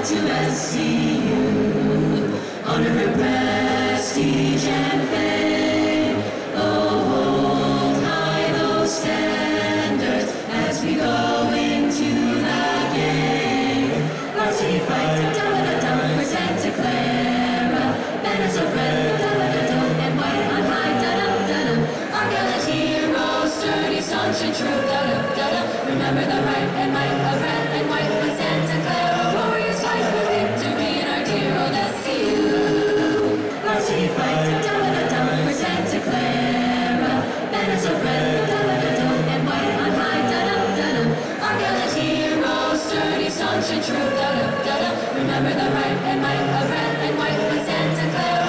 want to SCU under her prestige and fame. Oh, hold high those standards as we go into the game. Varsity fight, da-da-da-da, for Santa Clara. Banners of red, da-da-da-da, and white on high, da-da-da-da. Our gallant heroes, sturdy, staunch, and true, da-da-da-da. Remember the right and might of red and white with Santa Clara. Warriors fight for victory in our dear old SCU. Varsity fight, da-da-da-da, for Santa Clara. Banners of red, da-da-da-da, and white on high, da-da-da-da. Our gallant heroes, sturdy, staunch, and true, da-da-da-da. Remember the right and might of red and white with Santa Clara.